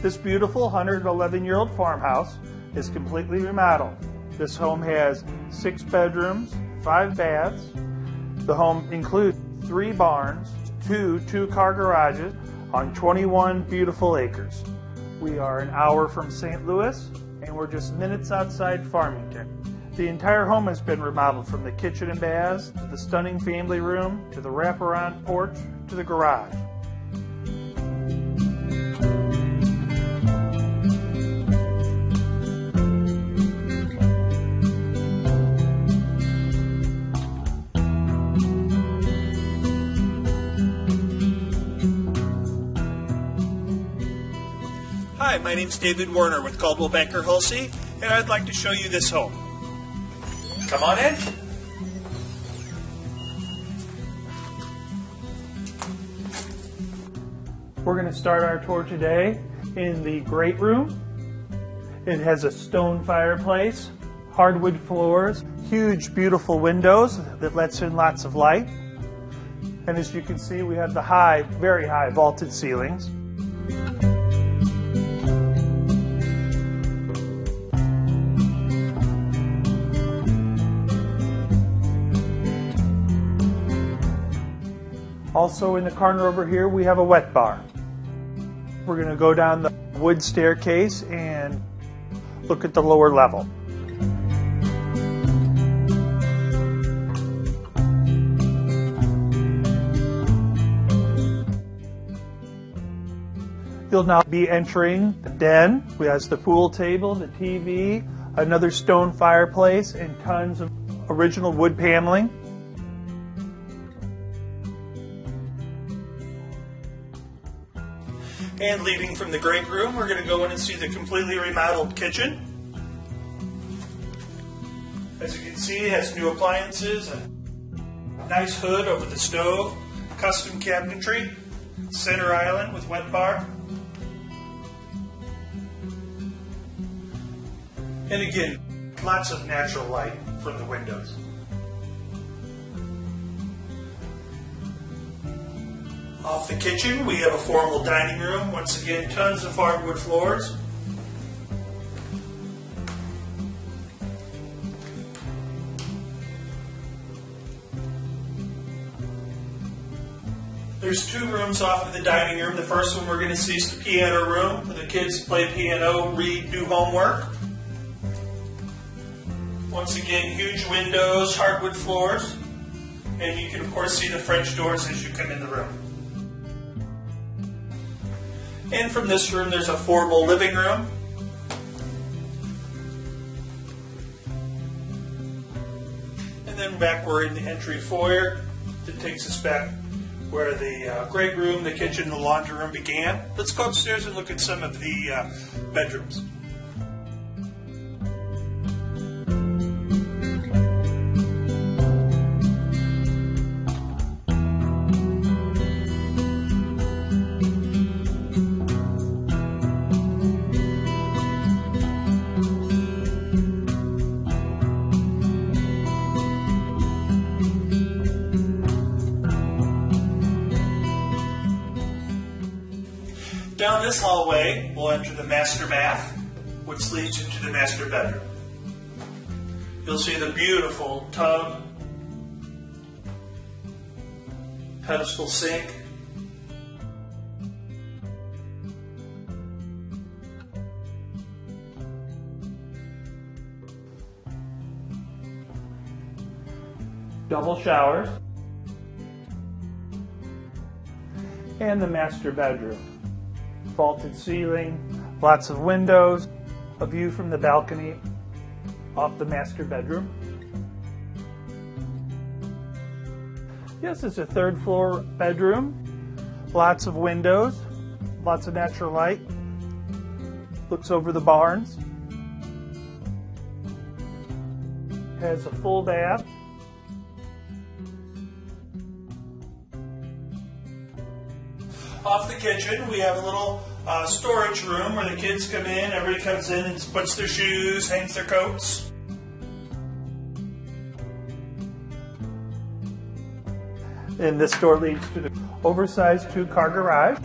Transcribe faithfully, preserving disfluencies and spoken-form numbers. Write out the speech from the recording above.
This beautiful one hundred eleven year old farmhouse is completely remodeled. This home has six bedrooms, five baths. The home includes three barns, two two-car garages on twenty-one beautiful acres. We are an hour from Saint Louis and we're just minutes outside Farmington. The entire home has been remodeled from the kitchen and baths, to the stunning family room, to the wraparound porch, to the garage. Hi, my name's David Werner with Coldwell Banker Hulsey, and I'd like to show you this home. Come on in. We're going to start our tour today in the great room. It has a stone fireplace, hardwood floors, huge beautiful windows that lets in lots of light. And as you can see, we have the high, very high vaulted ceilings. Also in the corner over here, we have a wet bar. We're going to go down the wood staircase and look at the lower level. You'll now be entering the den. It has the pool table, the T V, another stone fireplace, and tons of original wood paneling. And leaving from the great room, we're going to go in and see the completely remodeled kitchen. As you can see, it has new appliances, a nice hood over the stove, custom cabinetry, center island with wet bar. And again, lots of natural light from the windows. Off the kitchen, we have a formal dining room. Once again, tons of hardwood floors. There's two rooms off of the dining room. The first one we're going to see is the piano room, where the kids play piano, read, do homework. Once again, huge windows, hardwood floors, and you can of course see the French doors as you come in the room. And from this room, there's a formal living room. And then back we're in the entry foyer that takes us back where the uh, great room, the kitchen, the laundry room began. Let's go upstairs and look at some of the uh, bedrooms. Down this hallway, we'll enter the master bath, which leads into the master bedroom. You'll see the beautiful tub, pedestal sink, double showers, and the master bedroom. Vaulted ceiling, lots of windows, a view from the balcony off the master bedroom. Yes, it's a third floor bedroom, lots of windows, lots of natural light, looks over the barns, has a full bath, Off the kitchen, we have a little uh, storage room where the kids come in, everybody comes in and puts their shoes, hangs their coats. And this door leads to the oversized two-car garage.